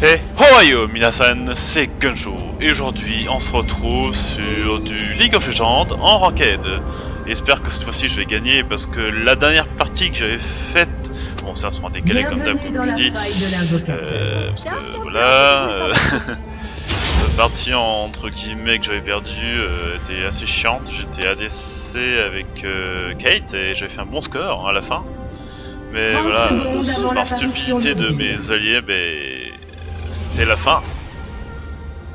Hey, how are you, Minasan, c'est Gunshow, et aujourd'hui on se retrouve sur du League of Legends en Ranked. J'espère que cette fois-ci je vais gagner parce que la dernière partie que j'avais faite, bon ça sera décalé comme d'hab comme je dis, parce que voilà, la partie entre guillemets que j'avais perdue était assez chiante, j'étais ADC avec Cait et j'avais fait un bon score hein, à la fin, mais voilà, par stupidité de mes alliés, c'est la fin.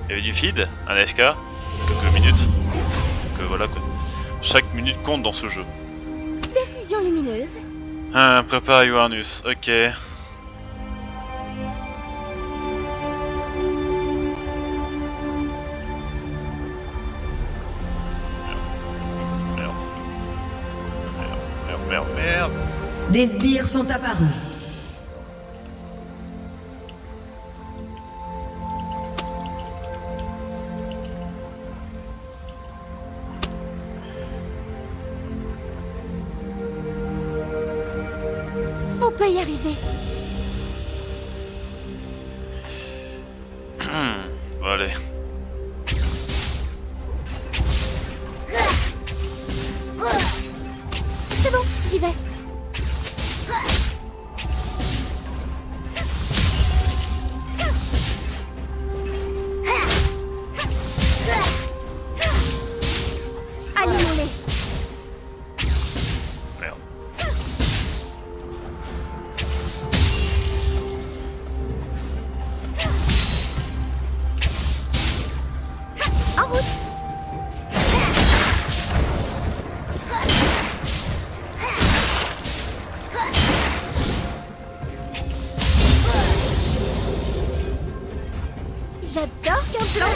Il y avait du feed, un AFK, quelques minutes. Donc voilà quoi. Chaque minute compte dans ce jeu. Décision lumineuse. Prépare Ioannus, ok. Merde. Des sbires sont apparus. Y arriver. Bon, allez. C'est bon, j'y vais. J'adore qu'un plan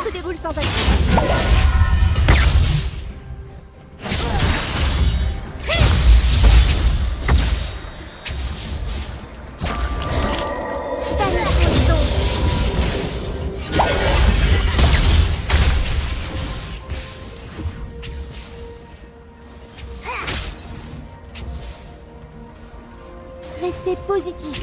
se déroule sans action. Restez positif.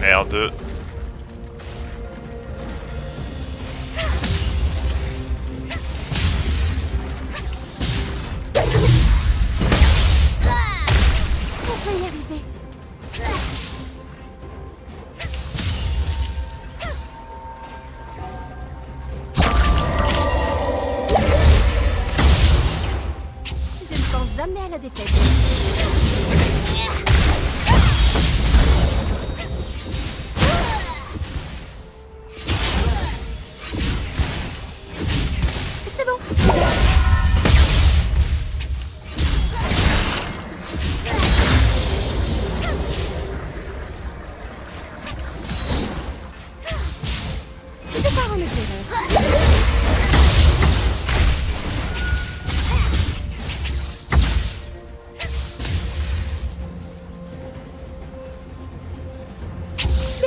Merde. On peut y arriver. Je ne pense jamais à la défaite.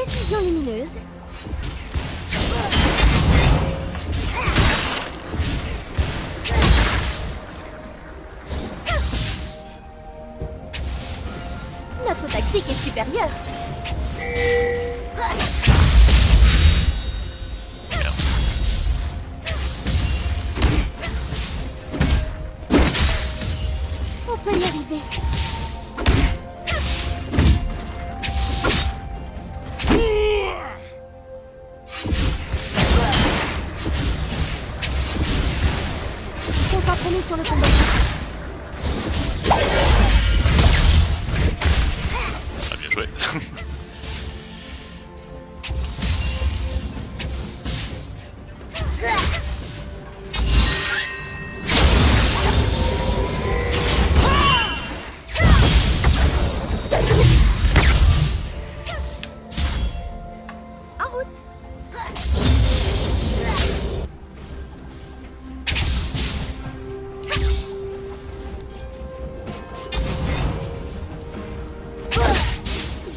Décision lumineuse. Notre tactique est supérieure. On peut y arriver. Concentrez-nous sur le combat. Ah, bien joué.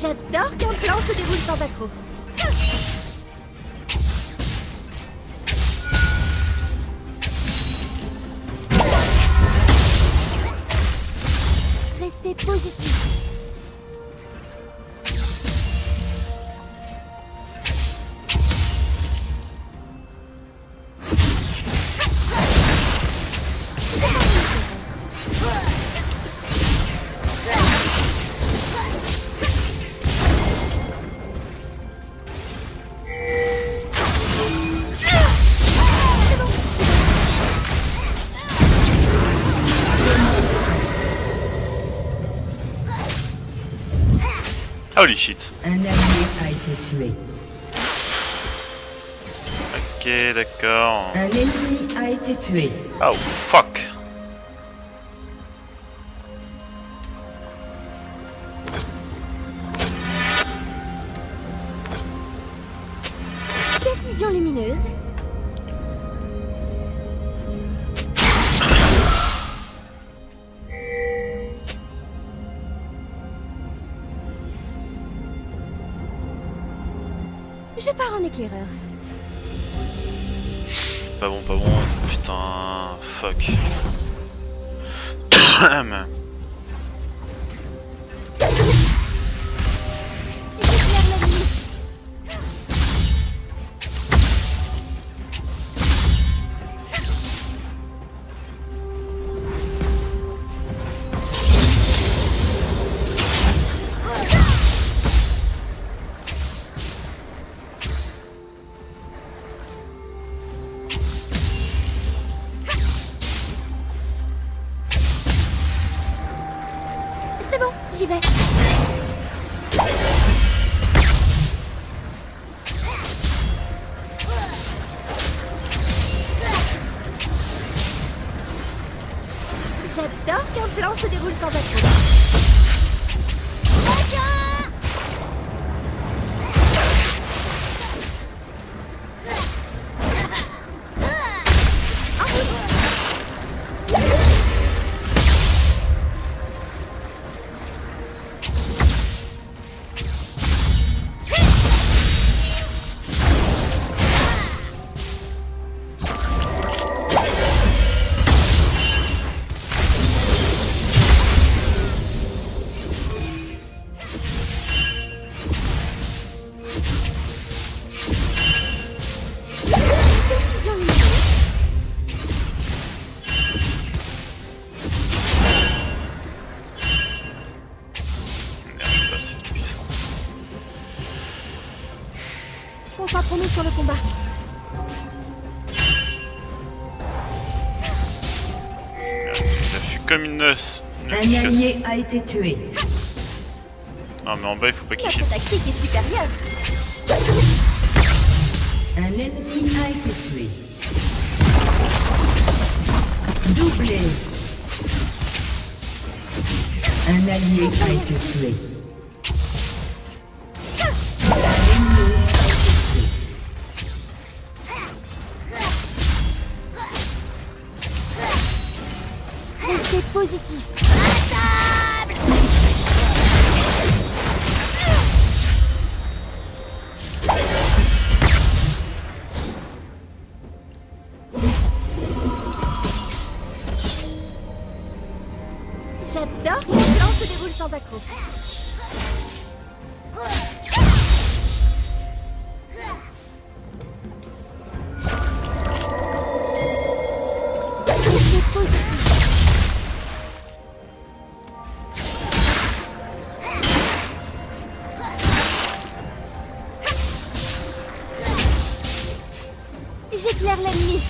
J'adore qu'un plan se déroule sans accroc. positif. Holy shit. Un allié a été tué. Ok, d'accord. Un ennemi a été tué. Oh fuck. Précision lumineuse. Je pars en éclaireur. Pas bon, putain, fuck. J'y vais. J'adore qu'un plan se déroule sans accroc. Concentrons-nous sur le combat. Ça fuit comme une noce. Un allié a été tué. Non mais en bas il faut pas qu'il chie. Notre tactique est supérieure. Un ennemi a été tué. Doublé. Un allié a été tué. Positif. À table. J'adore que le plan se déroule sans accroc. J'éclaire la nuit.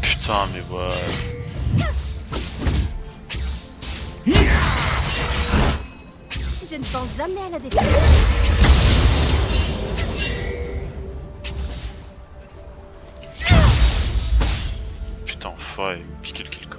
Putain, mais voilà. Je ne pense jamais à la défense. Putain, foire, il me piquait le kill corps.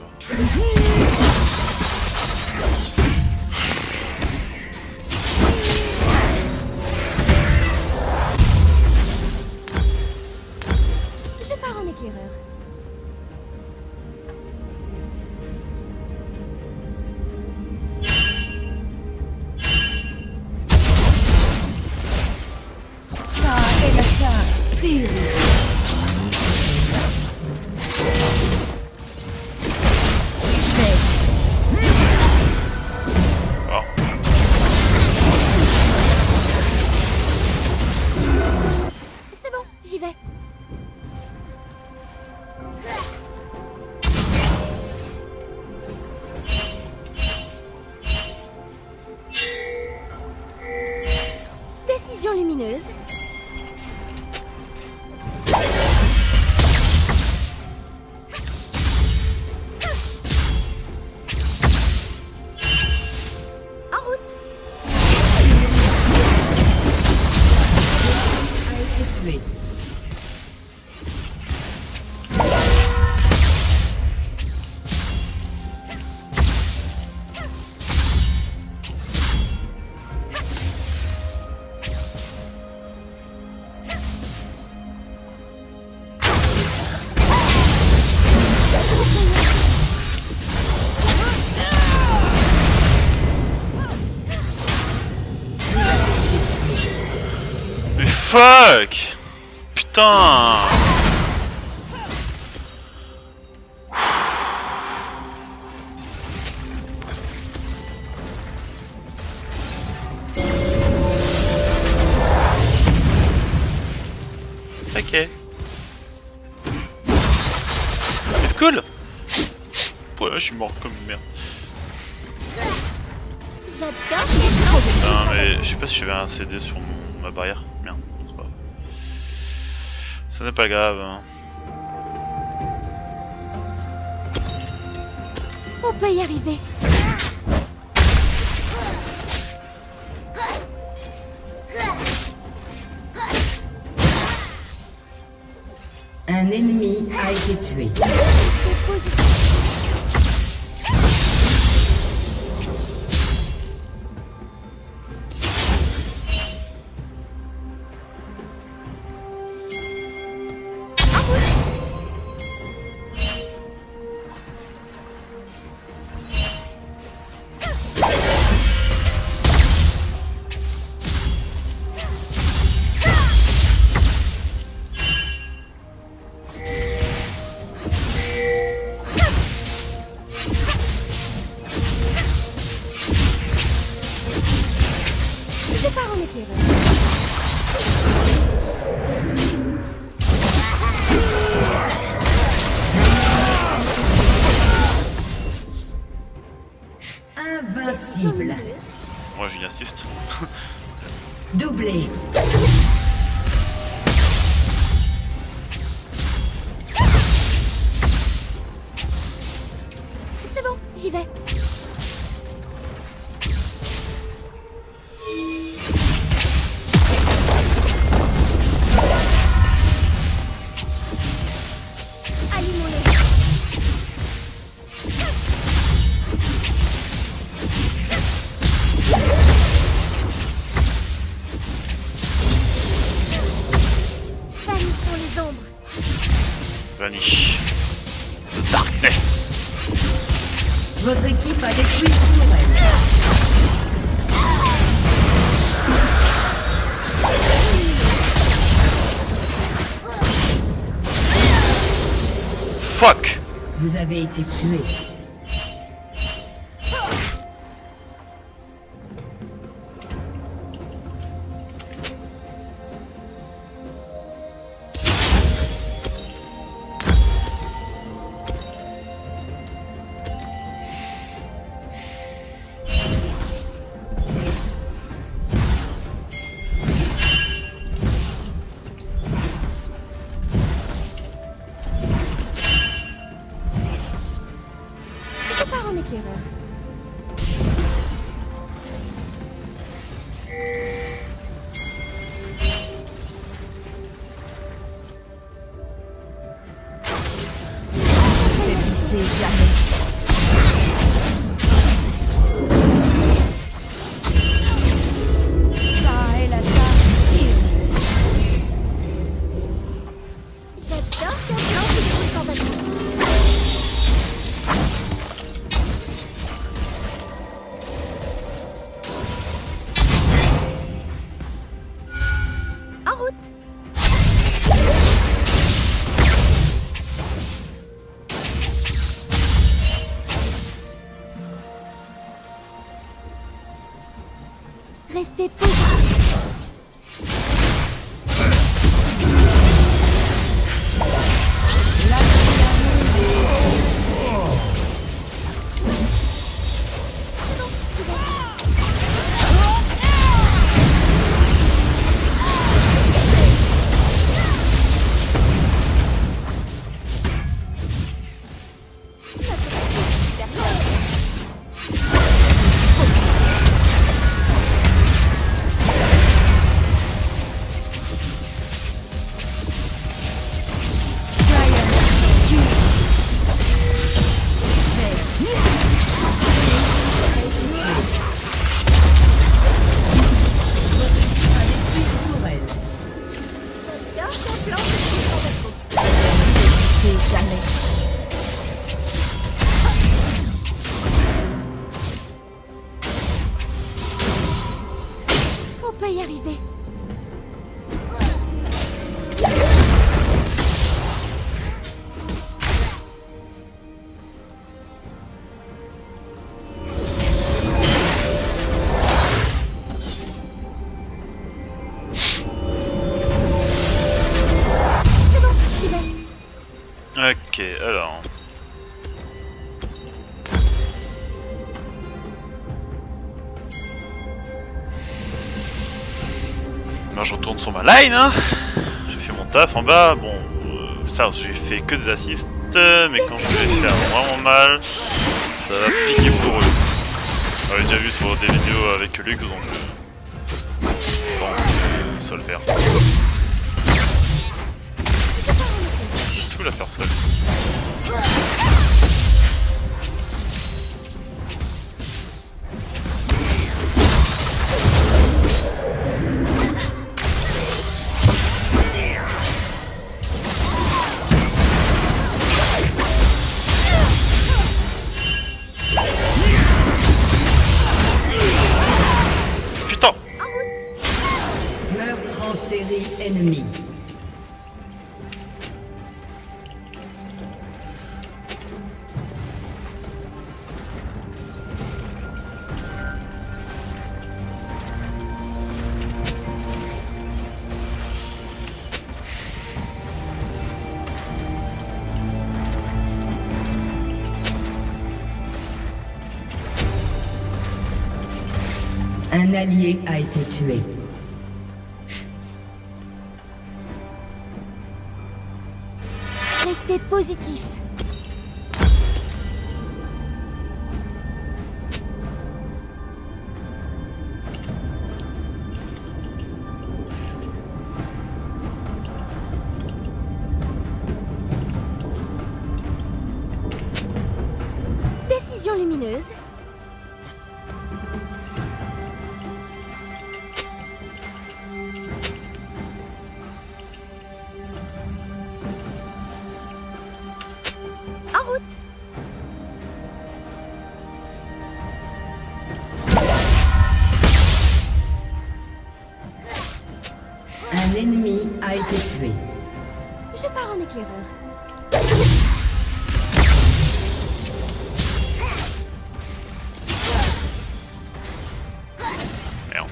lumineuse. Fuck! Putain! Ok. C'est cool! Ouais, je suis mort comme une merde. J'adore les... Non mais je sais pas si je vais un CD sur ma barrière. Ce n'est pas grave. On peut y arriver. Un ennemi a été tué. Moi j'y assiste. Doublé. C'est bon, j'y vais. Vanish. The darkness. Votre équipe a détruit une tourelle. Fuck. Vous avez été tué. Restez positifs. peut y arriver. Ok, alors... Moi je retourne sur ma line, hein. J'ai fait mon taf en bas, bon... ça, j'ai fait que des assists, mais quand je vais faire vraiment mal, ça va piquer pour eux. J'avais déjà vu sur des vidéos avec Lux, donc je pense que ça le faire. La faire seule. Putain. Meurtre en série ennemie. Un allié a été tué. Restez positif. Décision lumineuse. L'ennemi a été tué. Je pars en éclaireur. Merde.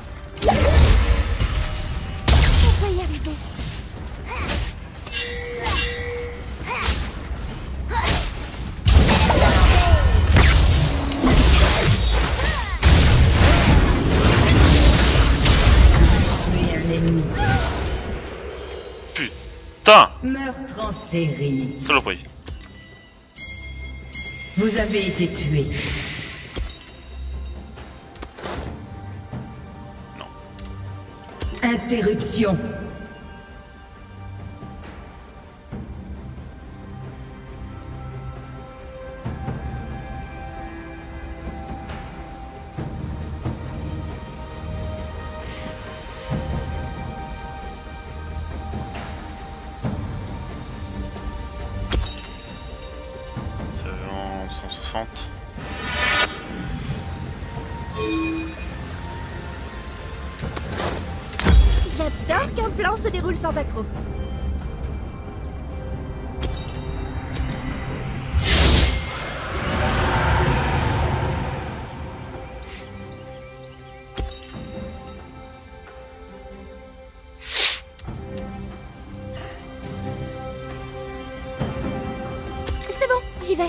On peut y arriver. Meurtre en série. Solo bruit. Vous avez été tué. Non. Interruption. J'adore qu'un plan se déroule sans accroc. C'est bon, j'y vais.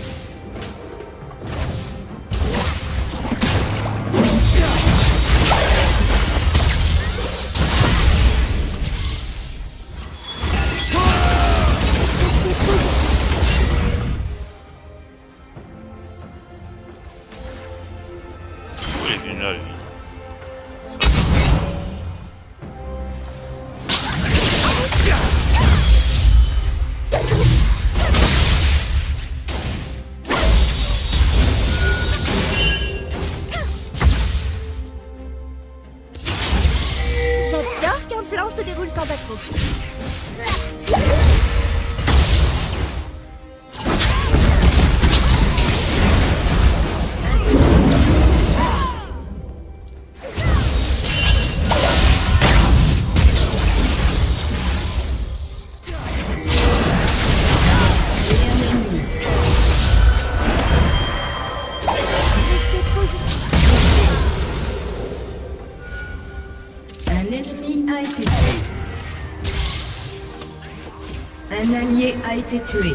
a été tué. Un allié a été tué.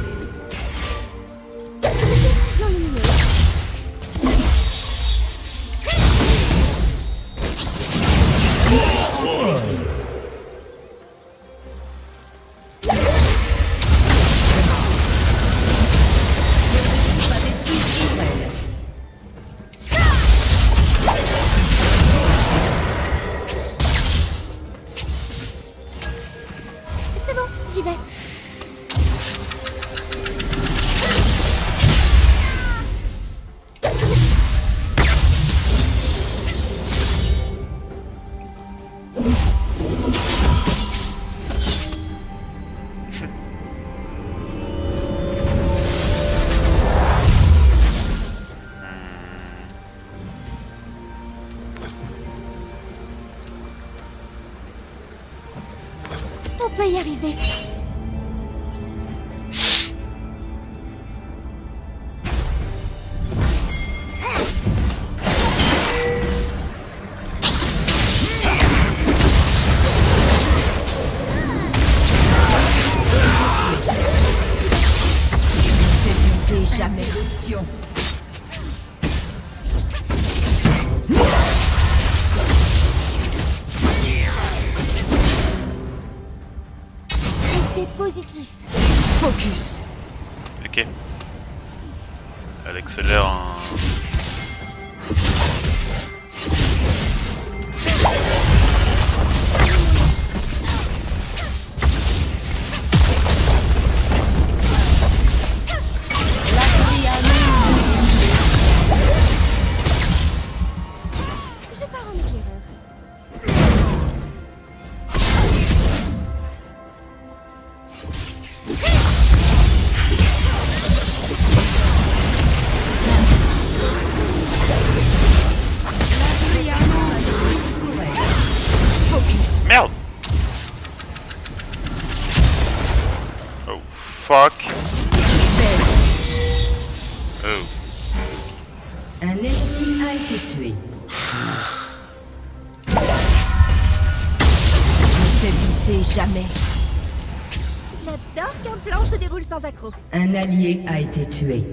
Un allié a été tué.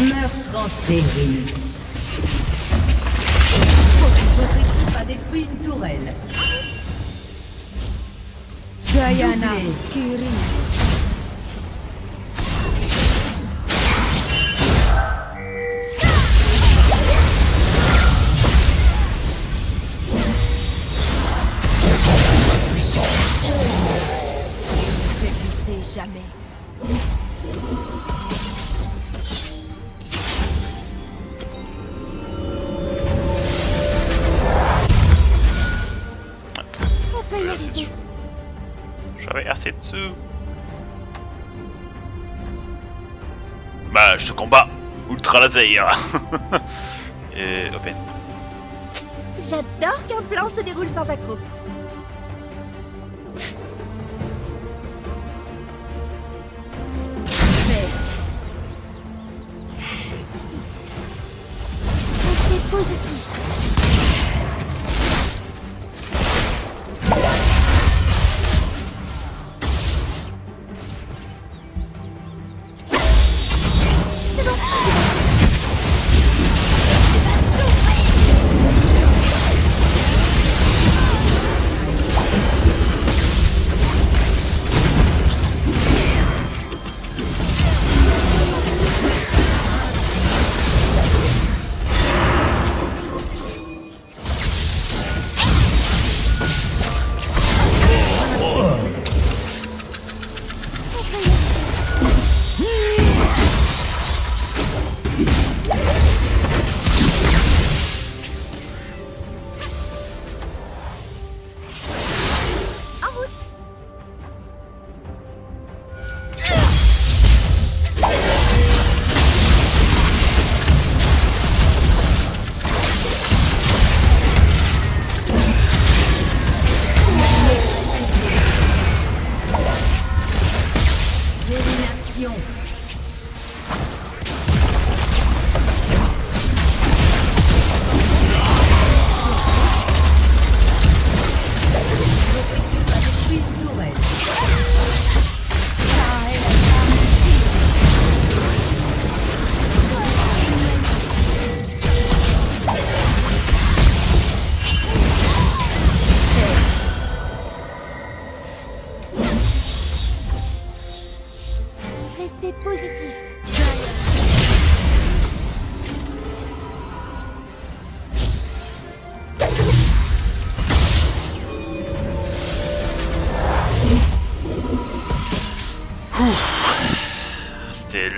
Meurtre en série. Votre équipe a détruit une tourelle. Diana Curie. Jamais. J'avais assez de sous. Bah, je combat ultra laser. Et open. J'adore qu'un plan se déroule sans accroc.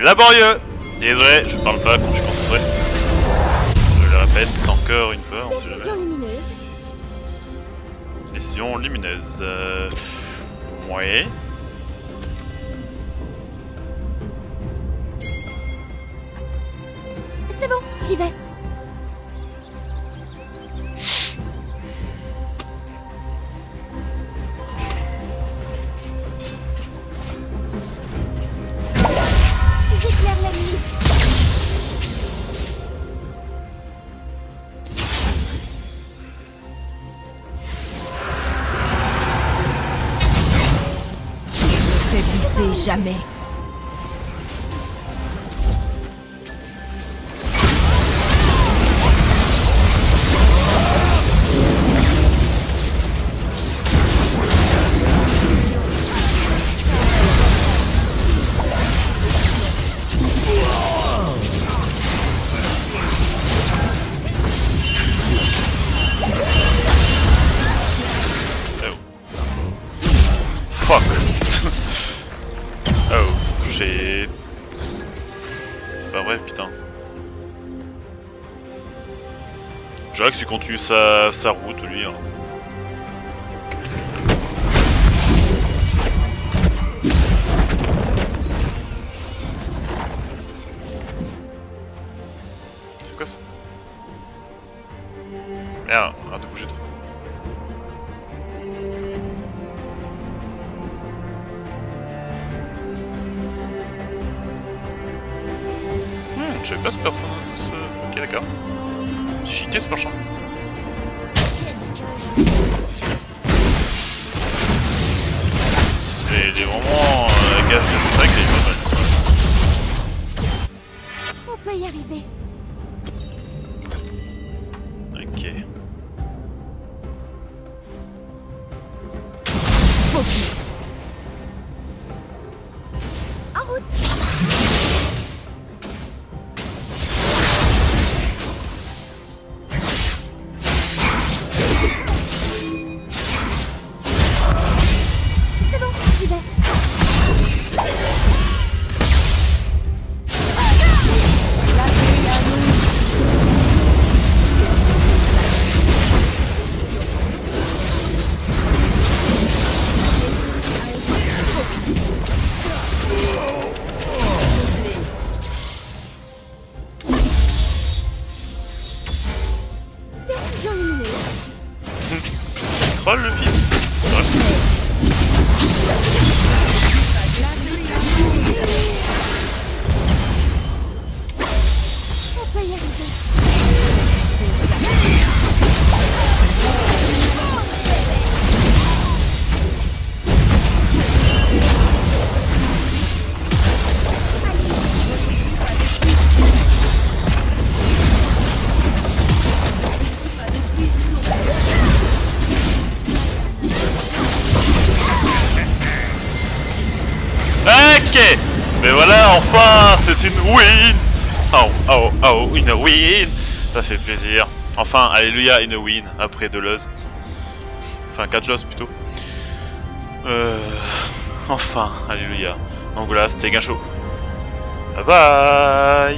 laborieux. Désolé, je parle pas quand je suis concentré. Je le répète encore une fois, on sait jamais. Décision lumineuse. Ouais. C'est bon, j'y vais. J'éclaire la nuit. Ne faiblissez jamais. Il continue sa route lui hein. C'est quoi ça? Merde, arrête de bouger toi. Je savais pas ce personnage. Ok d'accord. J'ai chiqué ce machin. C'est des moments gage de stack et je me. On peut y arriver. Ok. Focus. En route. C'est une win. Oh, oh, oh, une win. Ça fait plaisir. Enfin, alléluia, une win. Après 2 Lost. Enfin, 4 Lost plutôt. Enfin, alléluia. Donc voilà, c'était Gunshow. Bye bye.